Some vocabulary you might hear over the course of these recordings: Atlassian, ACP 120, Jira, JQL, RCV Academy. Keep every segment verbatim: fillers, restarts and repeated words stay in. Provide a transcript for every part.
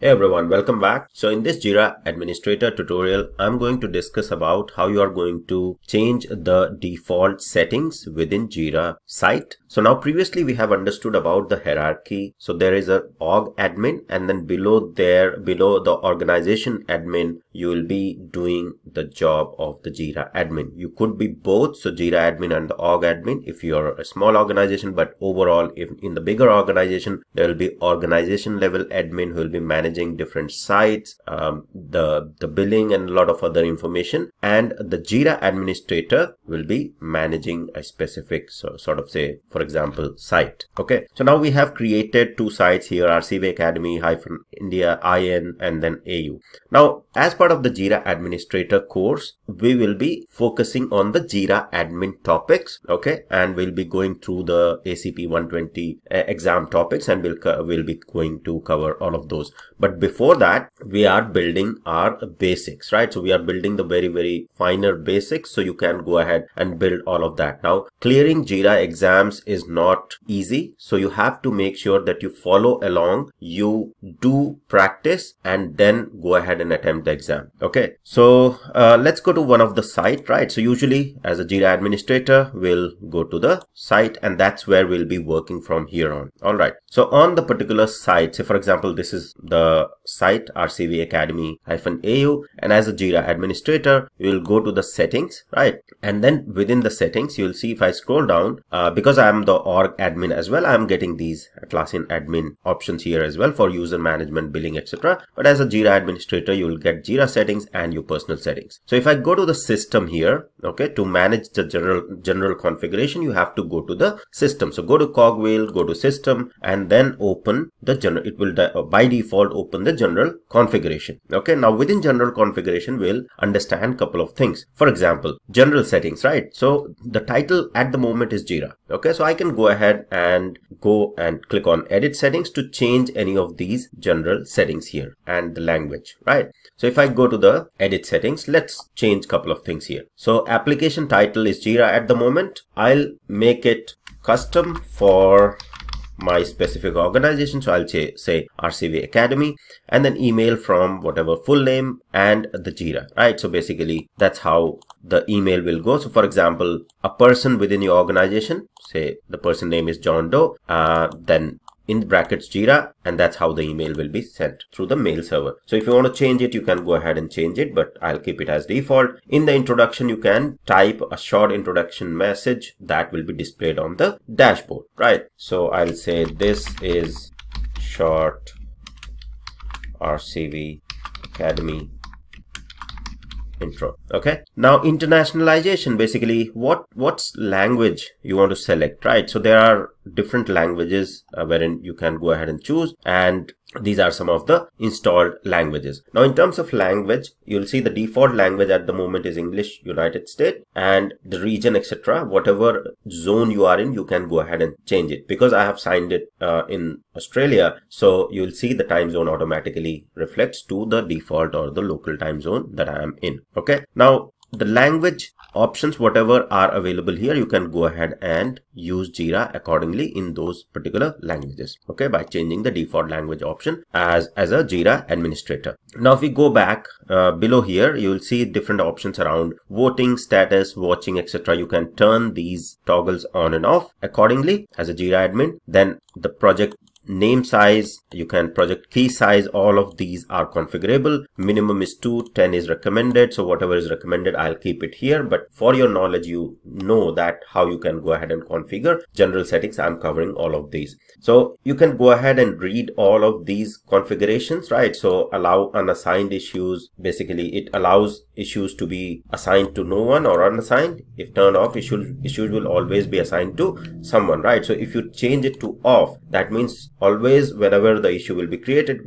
Hey everyone, welcome back. So in this Jira administrator tutorial, I'm going to discuss about how you are going to change the default settings within Jira site. So now previously we have understood about the hierarchy. So there is a org admin, and then below there, below the organization admin, you will be doing the job of the Jira admin. You could be both, so Jira admin and the org admin if you're a small organization, but overall if in the bigger organization, there will be organization level admin who will be managing different sites, um, the, the billing and a lot of other information, and the Jira administrator will be managing a specific, so sort of say, for example, site. Okay, so now we have created two sites here, R C V Academy, hyphen India, I N, and then A U. Now, as part of the Jira administrator course, we will be focusing on the Jira admin topics, okay, and we'll be going through the A C P one twenty uh, exam topics, and we'll, we'll be going to cover all of those. But before that, we are building our basics, right? So we are building the very, very finer basics. So you can go ahead and build all of that. Now, clearing Jira exams is not easy. So you have to make sure that you follow along, you do practice, and then go ahead and attempt the exam. Okay. So uh, let's go to one of the site, right? So usually as a Jira administrator, we'll go to the site, and that's where we'll be working from here on. All right. So on the particular site, say for example, this is the site R C V Academy hyphen A U, and as a Jira administrator you will go to the settings, right? And then within the settings you will see, if I scroll down, uh, because I am the org admin as well, I am getting these Atlassian admin options here as well for user management, billing, etc. But as a Jira administrator you will get Jira settings and your personal settings. So if I go to the system here, okay, to manage the general general configuration you have to go to the system. So go to Cogwheel, go to system, and then open the general. It will uh, by default open the general configuration. Okay, now within general configuration we'll understand a couple of things. For example, general settings, right? So the title at the moment is Jira. Okay, so I can go ahead and go and click on edit settings to change any of these general settings here, and the language, right? So if I go to the edit settings, let's change a couple of things here. So application title is Jira at the moment. I'll make it custom for my specific organization. So I'll say, say R C V Academy, and then email from whatever full name and the Jira, right? So basically that's how the email will go. So for example, a person within your organization, say the person name is John Doe, uh, then in brackets Jira, and that's how the email will be sent through the mail server. So if you want to change it, you can go ahead and change it, but I'll keep it as default. In the introduction, you can type a short introduction message that will be displayed on the dashboard, right? So I'll say this is short R C V Academy intro. Okay, now internationalization, basically what what's language you want to select, right? So there are different languages uh, wherein you can go ahead and choose, and these are some of the installed languages. Now in terms of language, you'll see the default language at the moment is English, United States, and the region, etc. Whatever zone you are in, you can go ahead and change it. Because I have signed it uh, in Australia, so you'll see the time zone automatically reflects to the default or the local time zone that I am in. Okay, now the language options, whatever are available here, you can go ahead and use Jira accordingly in those particular languages, okay, by changing the default language option as as a Jira administrator. Now if we go back uh, below here, you will see different options around voting, status, watching, etc. You can turn these toggles on and off accordingly as a Jira admin. Then the project name size, you can project key size, all of these are configurable. Minimum is two, ten is recommended, so whatever is recommended I'll keep it here, but for your knowledge you know that how you can go ahead and configure general settings. I'm covering all of these, so you can go ahead and read all of these configurations, right? So allow unassigned issues, basically it allows issues to be assigned to no one or unassigned. If turned off, issues issues will always be assigned to someone, right? So if you change it to off, that means always whenever the issue will be created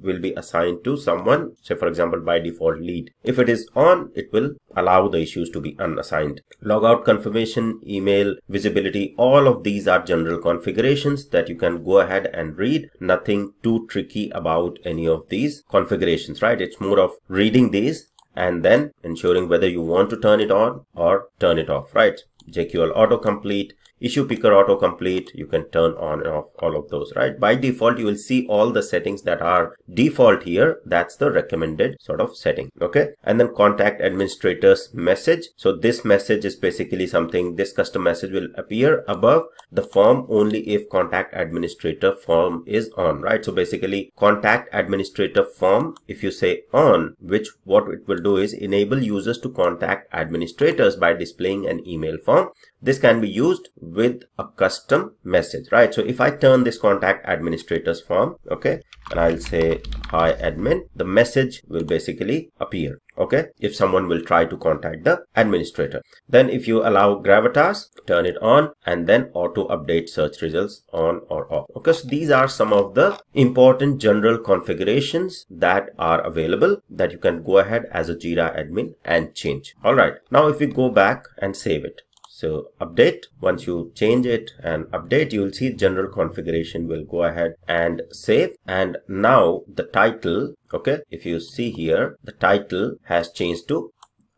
will be assigned to someone, say for example by default lead. If it is on, it will allow the issues to be unassigned. Logout confirmation, email, visibility, all of these are general configurations that you can go ahead and read. Nothing too tricky about any of these configurations, right? It's more of reading these and then ensuring whether you want to turn it on or turn it off, right? J Q L autocomplete, issue picker, autocomplete, you can turn on and off all of those, right? By default, you will see all the settings that are default here. That's the recommended sort of setting, okay? And then contact administrators message. So this message is basically something, this custom message will appear above the form only if contact administrator form is on, right? So basically contact administrator form, if you say on, which what it will do is enable users to contact administrators by displaying an email form. This can be used with a custom message, right? So if I turn this contact administrators form, okay, and I'll say hi admin, the message will basically appear, okay, if someone will try to contact the administrator. Then if you allow gravitas, turn it on, and then auto update search results on or off. Okay, so these are some of the important general configurations that are available that you can go ahead as a Jira admin and change. All right, now if we go back and save it, so update, once you change it and update, you will see general configuration will go ahead and save. And now the title, okay, if you see here, the title has changed to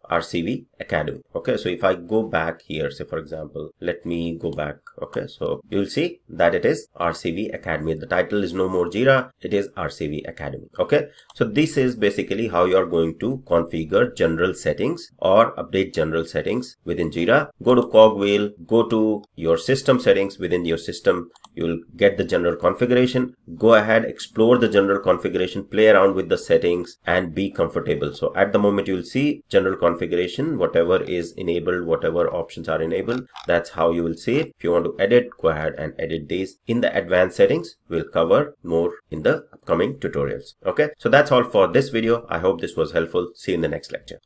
R C V Academy. Okay, so if I go back here, say for example, let me go back. Okay, so you'll see that it is R C V Academy. The title is no more Jira, it is R C V Academy. Okay, so this is basically how you are going to configure general settings or update general settings within Jira. Go to Cogwheel, go to your system settings. Within your system, you'll get the general configuration. Go ahead, explore the general configuration, play around with the settings and be comfortable. So at the moment, you'll see general configuration, whatever is enabled, whatever options are enabled, that's how you will see it. If you want to edit, go ahead and edit these. In the advanced settings, we'll cover more in the upcoming tutorials. Okay, so that's all for this video. I hope this was helpful. See you in the next lecture.